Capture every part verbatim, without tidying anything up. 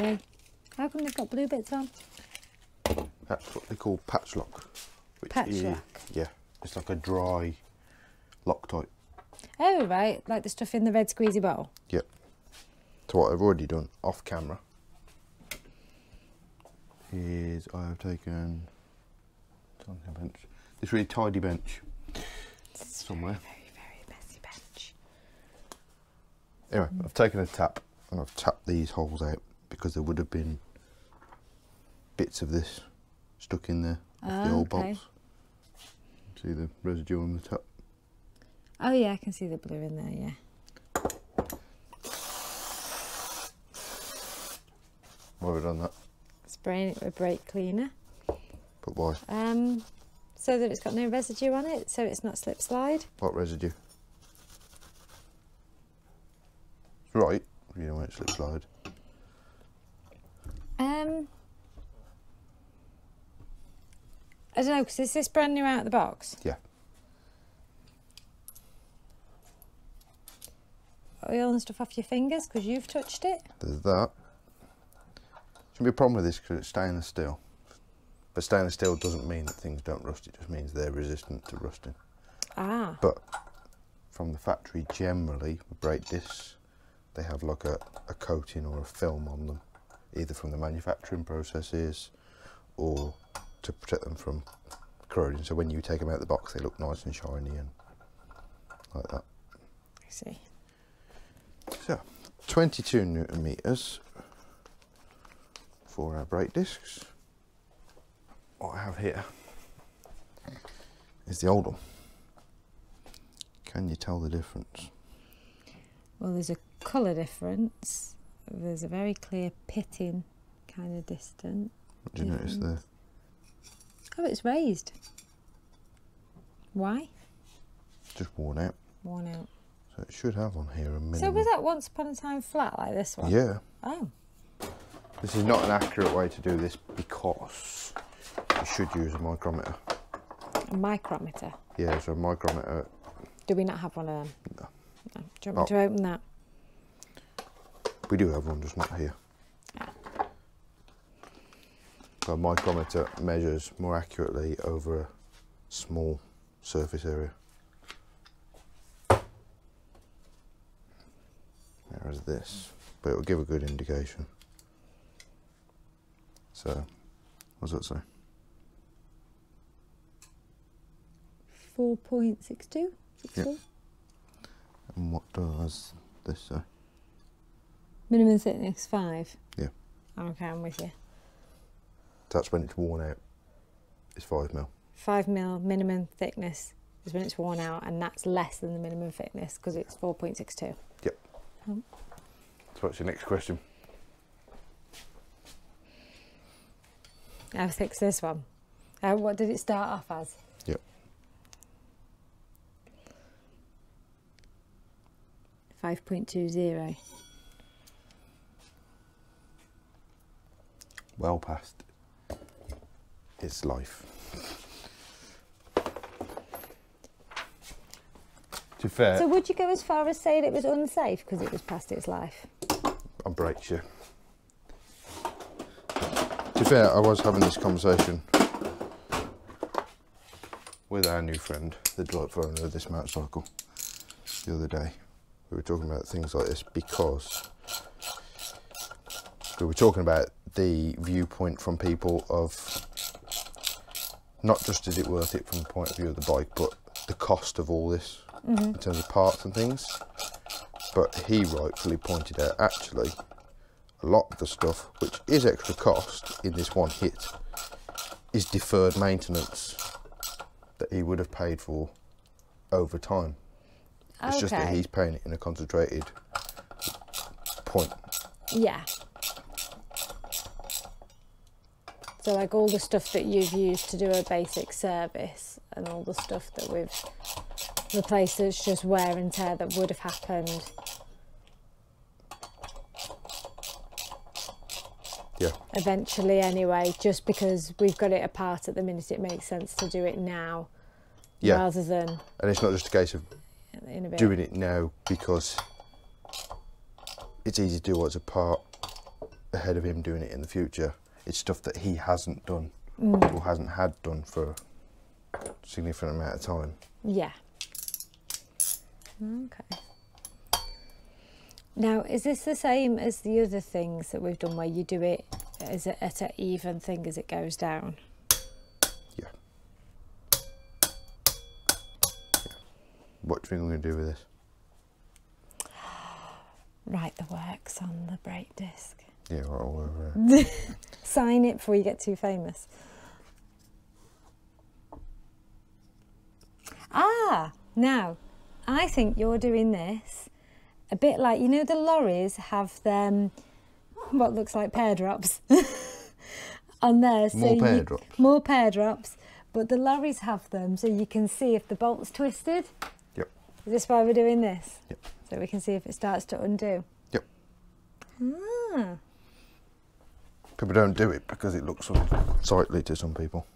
blue. How come they've got blue bits on? That's what they call patch lock. Which patch is, lock? Yeah, it's like a dry Loctite. Oh right, like the stuff in the red squeezy bottle? Yep. So what I've already done off camera is I have taken a bench. This really tidy bench it's somewhere. Very, very, very messy bench. Anyway, mm. I've taken a tap and I've tapped these holes out because there would have been bits of this stuck in there, oh, the old okay. bolts. See the residue on the tap. Oh yeah, I can see the blue in there, yeah. Why have we done that? Spraying it with brake cleaner. But why? Um, so that it's got no residue on it, so it's not slip slide. What residue? Right, you don't want it slip slide. Um, I don't know, because is this brand new out of the box? Yeah. Oil and stuff off your fingers because you've touched it. There's that. Shouldn't be a problem with this because it's stainless steel. But stainless steel doesn't mean that things don't rust, it just means they're resistant to rusting. Ah. But from the factory generally, we break this, they have like a, a coating or a film on them, either from the manufacturing processes or to protect them from corroding. So when you take them out of the box, they look nice and shiny and like that. I see. So, twenty-two newton meters for our brake discs. What I have here is the old one. Can you tell the difference? Well, there's a colour difference. There's a very clear pitting kind of distance. What do you notice there? Oh, it's raised. Why? Just worn out. Worn out. So it should have on here a minimum. So was that once upon a time flat like this one? Yeah. Oh. This is not an accurate way to do this because you should use a micrometer. A micrometer? Yeah, so a micrometer. Do we not have one of them? No. No. Do you want oh. me to open that? We do have one, just not here. Ah. So a micrometer measures more accurately over a small surface area. Whereas this, but it will give a good indication. So, what does that say? four point six two? Yep. And what does this say? Minimum thickness five? Yeah. Okay, I'm with you. That's when it's worn out. It's five mil. five mil minimum thickness is when it's worn out, and that's less than the minimum thickness because it's four point six two. Yep. So what's your next question? I'll fix this one. Uh, what did it start off as? Yep. five point two zero. Well past its life. To fair. So would you go as far as saying it was unsafe because it was past its life? I'm breaks you. To fair, I was having this conversation with our new friend, the delightful owner of this motorcycle, the other day. We were talking about things like this because we were talking about the viewpoint from people of not just is it worth it from the point of view of the bike, but the cost of all this. Mm-hmm. In terms of parts and things, but he rightfully pointed out actually a lot of the stuff which is extra cost in this one hit is deferred maintenance that he would have paid for over time. Okay. It's just that he's paying it in a concentrated point. Yeah. So like all the stuff that you've used to do a basic service and all the stuff that we've replace it's just wear and tear that would have happened. Yeah. Eventually anyway, just because we've got it apart at the minute, it makes sense to do it now. Yeah. Rather than... And it's not just a case of in a bit. doing it now because it's easy to do what's apart. ahead of him doing it in the future. It's stuff that he hasn't done mm. or hasn't had done for a significant amount of time. Yeah. Okay. Now, is this the same as the other things that we've done where you do it as a, at an even thing as it goes down? Yeah. yeah. What do you think I'm going to do with this? Write the works on the brake disc. Yeah, right all over it. Sign it before you get too famous. Ah, now, I think you're doing this a bit like, you know, the lorries have them, what looks like pear drops on there. So more pear you, drops. More pear drops, but the lorries have them so you can see if the bolt's twisted. Yep. Is this why we're doing this? Yep. So we can see if it starts to undo. Yep. Ah. People don't do it because it looks unsightly to some people.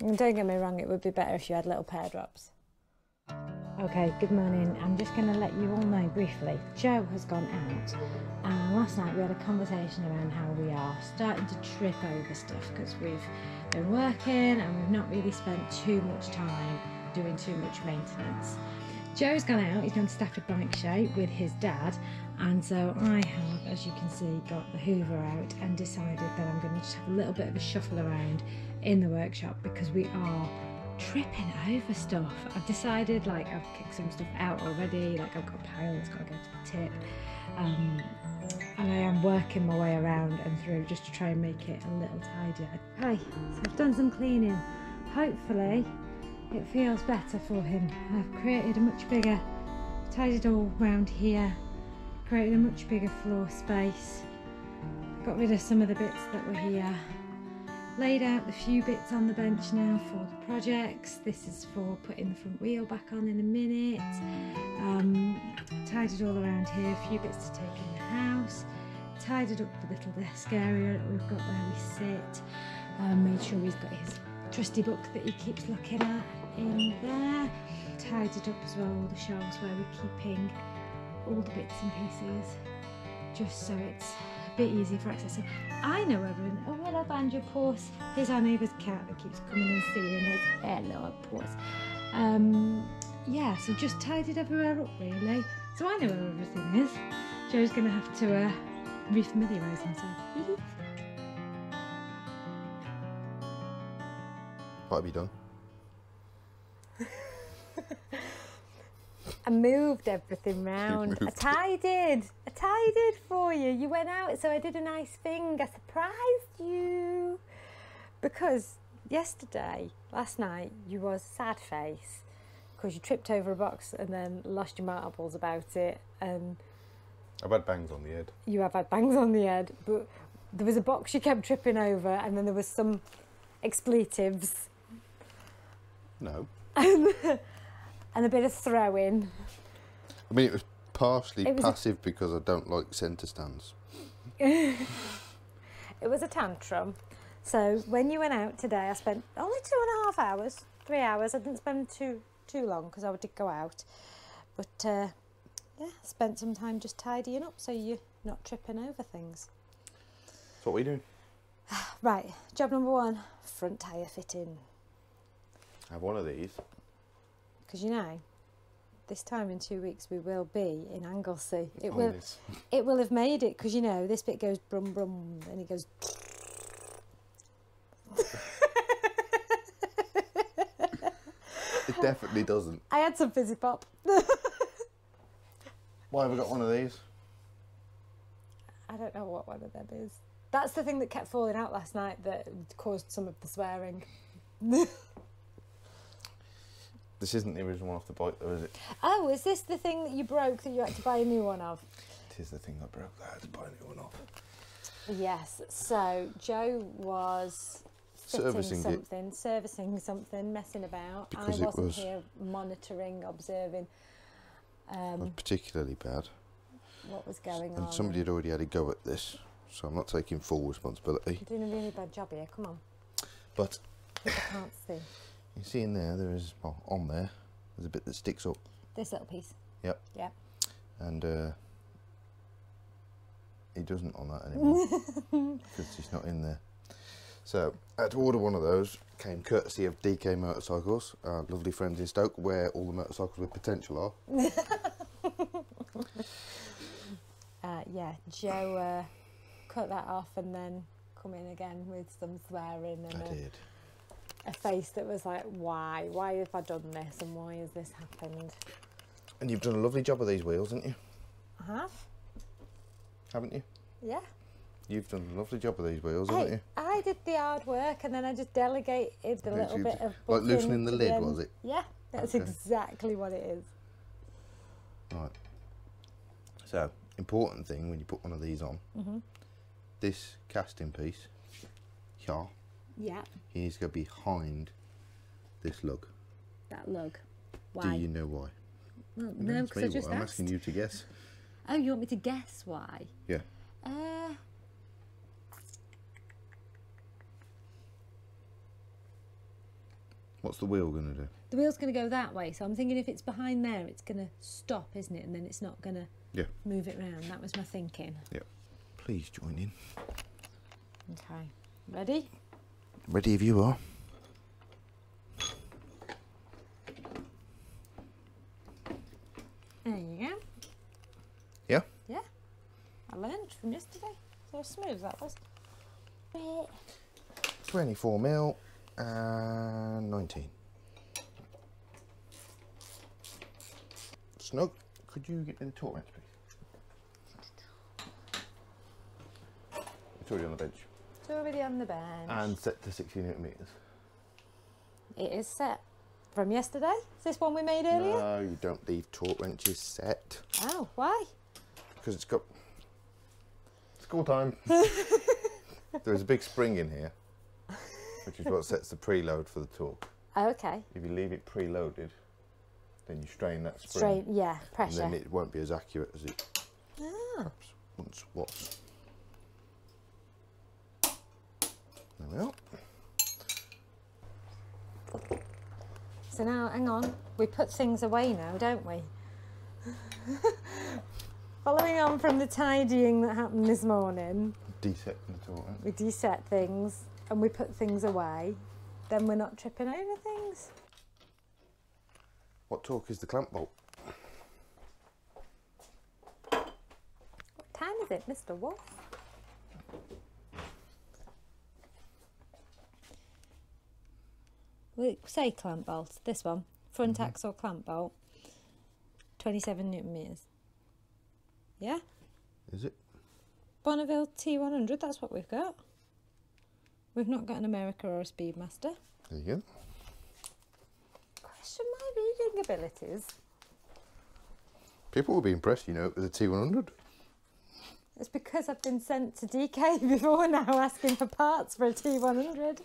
And don't get me wrong, it would be better if you had little pear drops. Okay, good morning. I'm just going to let you all know briefly, Joe has gone out, and last night we had a conversation around how we are starting to trip over stuff because we've been working and we've not really spent too much time doing too much maintenance. Joe's gone out, he's gone to Stafford Bike Show with his dad, and so I have, as you can see, got the Hoover out and decided that I'm going to just have a little bit of a shuffle around in the workshop because we are tripping over stuff. I've decided, like, I've kicked some stuff out already, like I've got a pile that's got to go to the tip, um, and I am working my way around and through just to try and make it a little tidier. Hi, so I've done some cleaning. Hopefully it feels better for him. I've created a much bigger, tidied all round here, created a much bigger floor space, got rid of some of the bits that were here. Laid out the few bits on the bench now for the projects. This is for putting the front wheel back on in a minute. Um, tied it all around here, a few bits to take in the house. Tied it up the little desk area that we've got where we sit. Um, made sure he's got his trusty book that he keeps looking at in there. Tied it up as well, all the shelves where we're keeping all the bits and pieces, just so it's bit easier for access. I know everyone. Oh, hello, Banjo, Paws. Here's our neighbour's cat that keeps coming and seeing us. Hello, Paws. Um, yeah, so just tidied everywhere up, really. So I know where everything is. Joe's going to have to uh, re-familiarise himself. Might be done. I moved everything round. Moved. I tidied. I tidied for you. You went out, so I did a nice thing. I surprised you. Because yesterday, last night, you was sad face because you tripped over a box and then lost your marbles about it. And I've had bangs on the head. You have had bangs on the head. But there was a box you kept tripping over and then there was some expletives. No. And a bit of throwing. I mean, it was partially it was passive because I don't like centre stands. It was a tantrum. So when you went out today, I spent only two and a half hours, three hours. I didn't spend too too long because I did go out. But uh, yeah, spent some time just tidying up so you're not tripping over things. That's what we do. Right, job number one, front tyre fitting. I have one of these. Because, you know, this time in two weeks we will be in Anglesey. It will, it will have made it, because, you know, this bit goes brum brum, and it goes... It definitely doesn't. I had some fizzy pop. Why have we got one of these? I don't know what one of them is. That's the thing that kept falling out last night that caused some of the swearing. This isn't the original one off the bike, though, is it? Oh, is this the thing that you broke that you had to buy a new one of? It is the thing I broke that I had to buy a new one of. Yes, so Joe was servicing something, it. servicing something, messing about. Because I wasn't was here monitoring, observing. Um, it was particularly bad. What was going and on? And somebody had already had a go at this, so I'm not taking full responsibility. You're doing a really bad job here, come on. But... I can't see. You see in there, there is, well, on there, there's a bit that sticks up. This little piece? Yep. Yep. And uh, He doesn't on that anymore because he's not in there. So I had to order one of those. Came courtesy of D K Motorcycles, our lovely friends in Stoke, where all the motorcycles with potential are. uh, yeah, Joe uh, cut that off and then come in again with some swearing and I a, did. a face that was like, why? Why have I done this and why has this happened? And you've done a lovely job of these wheels, haven't you? I have. Haven't you? Yeah. You've done a lovely job of these wheels, haven't I, you? I did the hard work and then I just delegated the little bit of... Like loosening the lid, was it? Yeah, that's okay. Exactly what it is. Right. So, important thing when you put one of these on, mm-hmm. this casting piece here, yeah. he needs to go behind this lug. That lug. Why? Do you know why? Well, you no, because I just I'm asking you to guess. Oh, you want me to guess why? Yeah. Uh, What's the wheel going to do? The wheel's going to go that way, so I'm thinking if it's behind there, it's going to stop, isn't it? And then it's not going to yeah. move it round. That was my thinking. Yeah. Please join in. Okay. Ready? Ready if you are. There you go. Yeah? Yeah. I learned from yesterday. So smooth that was. twenty-four mil. And nineteen. Snug, could you get in the torque wrench, please? It's already on the bench. It's already on the bench. And set to sixty newton meters. It is set. From yesterday? Is this one we made earlier? No, you don't leave torque wrenches set. Oh, why? Because it's got... School time. There's a big spring in here. Which is what sets the preload for the torque. Oh, okay. If you leave it preloaded, then you strain that spring. Strain, yeah, pressure. And then it won't be as accurate as it ah. perhaps once was. There we are. So now, hang on, we put things away now, don't we? Following on from the tidying that happened this morning. Deset the torque. We deset things. And we put things away, then we're not tripping over things. What torque is the clamp bolt? What time is it, Mister Wolf? We say clamp bolt, this one, front mm-hmm. axle clamp bolt, twenty-seven newton meters. Yeah? Is it? Bonneville T one hundred, that's what we've got. We've not got an America or a Speedmaster. There you go. Question my reading abilities. People will be impressed, you know, with the T one hundred. It's because I've been sent to D K before now asking for parts for a T one hundred.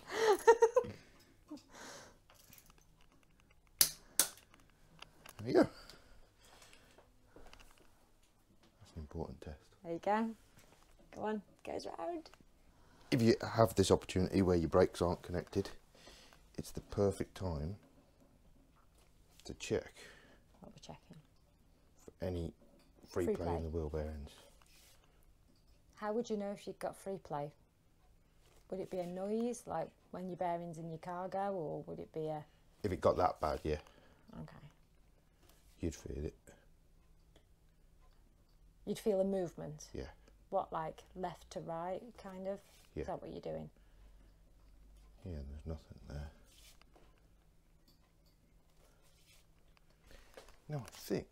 There you go. That's an important test. There you go. Go on, goes round. If you have this opportunity where your brakes aren't connected, it's the perfect time to check what we're checking for any free, free play, play in the wheel bearings. How would you know if you've got free play? Would it be a noise like when your bearings in your car go, or would it be a... If it got that bad, yeah. Okay. You'd feel it. You'd feel a movement? Yeah. What, like left to right kind of? Yeah. Is that what you're doing? Yeah, there's nothing there. No, I think...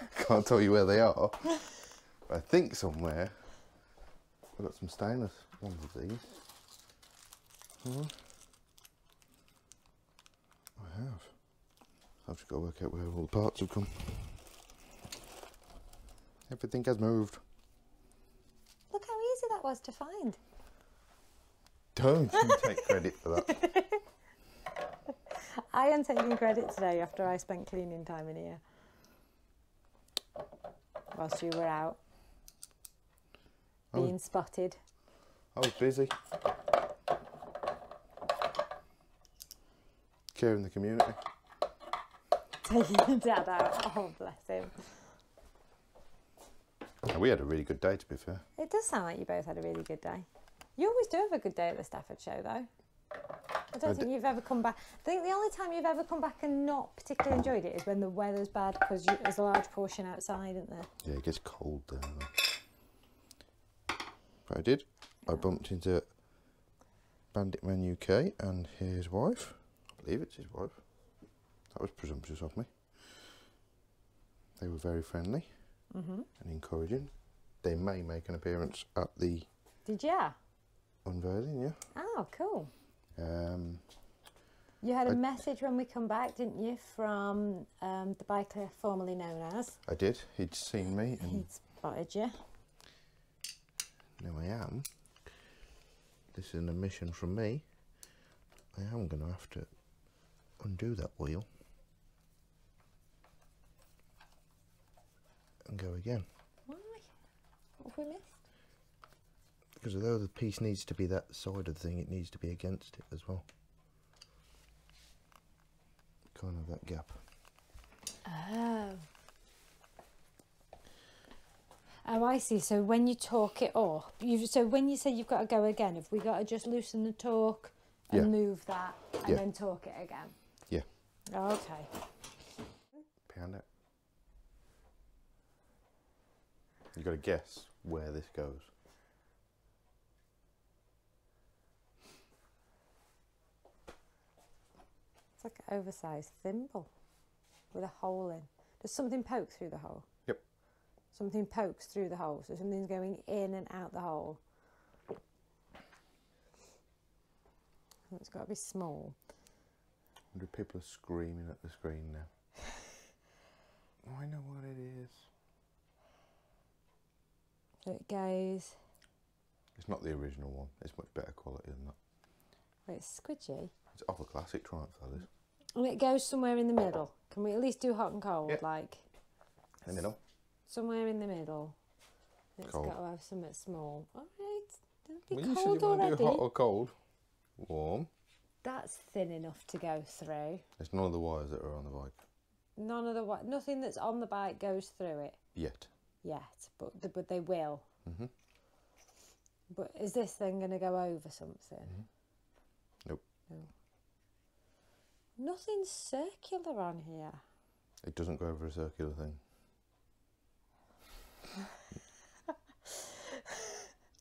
I can't tell you where they are. But I think somewhere I've got some stainless ones of these. Huh? I have. I've just got to work out where all the parts have come. Everything has moved. Was to find. Don't you take credit for that. I am taking credit today after I spent cleaning time in here whilst you were out being oh. spotted. I was busy caring the community, taking the dad out. Oh, bless him. Yeah, we had a really good day, to be fair. It does sound like you both had a really good day. You always do have a good day at the Stafford show, though. I don't I think you've ever come back. I think the only time you've ever come back and not particularly enjoyed it is when the weather's bad, because there's a large portion outside, isn't there? Yeah, it gets cold there. Though. But I did. Yeah. I bumped into Bandit Man U K and his wife. I believe it's his wife. That was presumptuous of me. They were very friendly mm-hmm. and encouraging. They may make an appearance at the D G R unveiling, yeah. Oh, cool. Um, you had a I, message when we come back, didn't you, from um, the biker formerly known as? I did. He'd seen me. And he'd spotted you. Now I am. This is an omission from me. I am going to have to undo that wheel and go again. Why? What have we missed? Because although the piece needs to be that side of the thing, it needs to be against it as well. Kind of that gap. Oh. Oh, I see. So when you torque it up, you've, so when you say you've got to go again, have we got to just loosen the torque and yeah. move that and yeah. then torque it again? Yeah. Oh, okay. Pound it. You've got to guess where this goes. It's like an oversized thimble with a hole in. Does something poke through the hole? Yep. Something pokes through the hole, so something's going in and out the hole. And it's got to be small. I wonder if people are screaming at the screen now. Oh, I know what it is. So it goes... It's not the original one. It's much better quality than that. But it's squidgy. It's off a classic Triumph, fellas. And it goes somewhere in the middle. Can we at least do hot and cold? Yep. Like in the middle. Somewhere in the middle. It's cold. Got to have something small. All right. Don't be well, cold you said you already. Do hot or cold? Warm. That's thin enough to go through. There's none of the wires that are on the bike. None of the wires. Nothing that's on the bike goes through it. Yet. Yet, but the, but they will. Mm-hmm. But is this then going to go over something? Mm-hmm. Nope. No. Nothing circular on here. It doesn't go over a circular thing.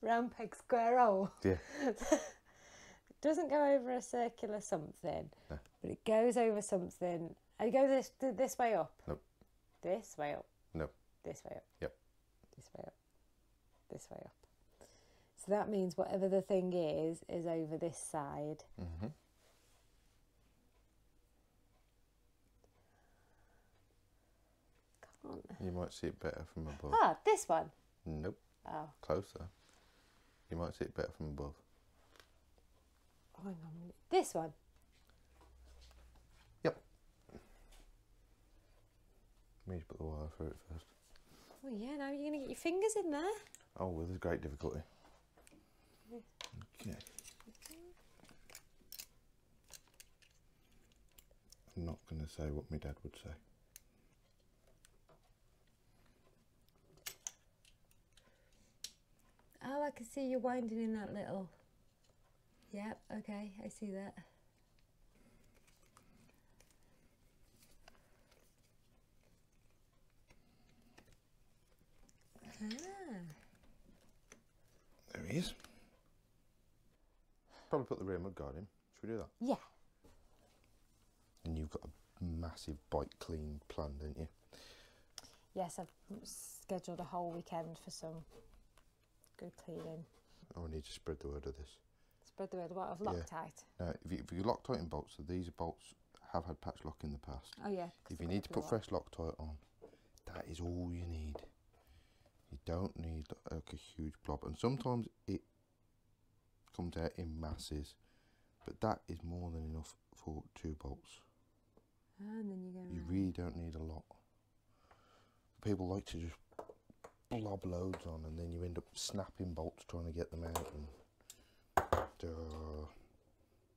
Round peg square hole. Yeah. It doesn't go over a circular something. No. But it goes over something. And it goes this this way up. Nope. This way up. Nope. This way up. Yep. This way up. This way up. So that means whatever the thing is is over this side. Mm-hmm. You might see it better from above. Ah, this one? Nope. Oh. Closer. You might see it better from above. Oh, hang on. This one? Yep. We need to put the wire through it first. Oh, yeah, now you're going to get your fingers in there. Oh, well, there's great difficulty. Okay. I'm not going to say what my dad would say. Oh, I can see you winding in that little. Yep, okay, I see that. Ah. There he is. Probably put the rear mudguard in. Should we do that? Yeah. And you've got a massive bike clean plan, don't you? Yes, I've scheduled a whole weekend for some. Good cleaning. Oh, we need to spread the word of this. Spread the word what of Loctite? Yeah. No, if you, if you Loctite in bolts, so these bolts have had patch lock in the past. Oh yeah. If you need to put fresh Loctite on, that is all you need. You don't need like a huge blob, and sometimes it comes out in masses, but that is more than enough for two bolts. And then you go. You really don't need a lot. People like to just blob loads on, and then you end up snapping bolts trying to get them out, and uh,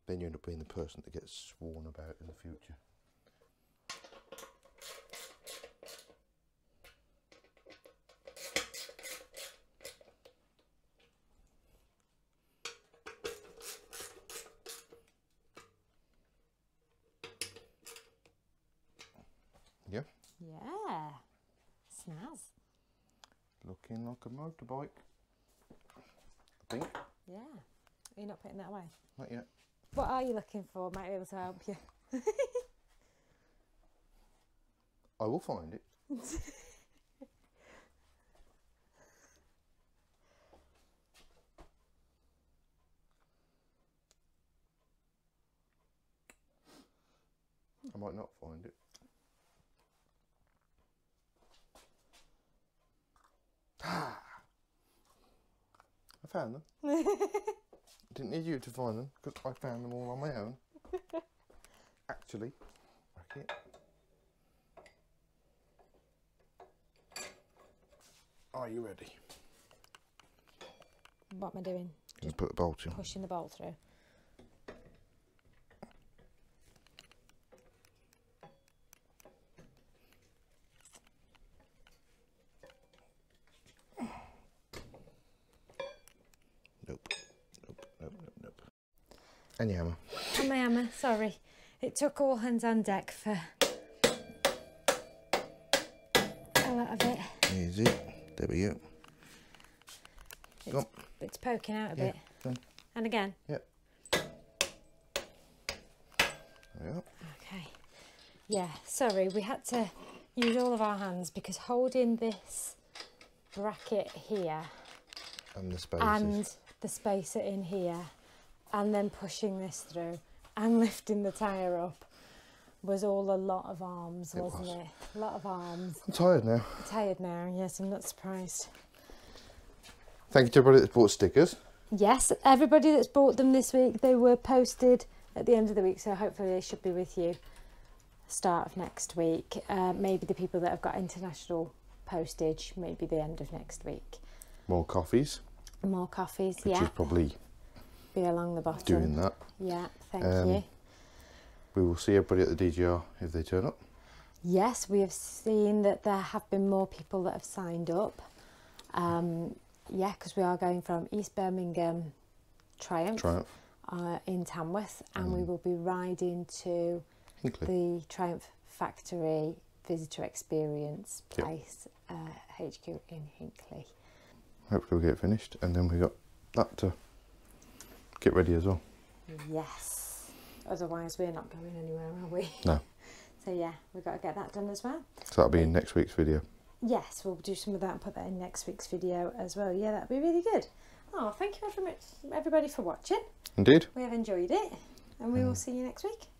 then you end up being the person that gets sworn about in the future. Yeah, snazz. Looking like a motorbike, I think. Yeah. Are you not putting that away? Not yet. What are you looking for? Might be able to help you. I will find it. I might not find it. Ah! I found them. I didn't need you to find them because I found them all on my own. Actually, back it. Are you ready? What am I doing? Just put the bolt in. Pushing the bolt through. And your hammer. And my hammer, sorry. It took all hands on deck for a lot of it. Easy. There we go. It's, go it's poking out a yeah, bit. Done. And again. Yep. There we go. Okay. Yeah, sorry, we had to use all of our hands because holding this bracket here and the spaces. And the spacer in here. And then pushing this through and lifting the tyre up was all a lot of arms, wasn't it? Was. it? A lot of arms. I'm tired now. I'm tired now, yes, I'm not surprised. Thank you to everybody that's bought stickers. Yes, everybody that's bought them this week, they were posted at the end of the week, so hopefully they should be with you start of next week. Uh, maybe the people that have got international postage, maybe the end of next week. More coffees. More coffees, which yeah. Which is probably... be along the bottom. Doing that. Yeah, thank um, you. We will see everybody at the D G R if they turn up. Yes, we have seen that there have been more people that have signed up. Um, yeah, because we are going from East Birmingham Triumph, Triumph. Uh, in Tamworth, and mm. we will be riding to Hinckley. The Triumph Factory Visitor Experience place, yep. uh, H Q in Hinckley. Hopefully we'll get finished, and then we got that to... get ready as well. Yes. Otherwise we're not going anywhere, are we? No. So yeah, we've got to get that done as well. So that'll be in next week's video. Yes, we'll do some of that and put that in next week's video as well. Yeah, that'll be really good. Oh, thank you very much everybody for watching. Indeed. We have enjoyed it and we mm. will see you next week.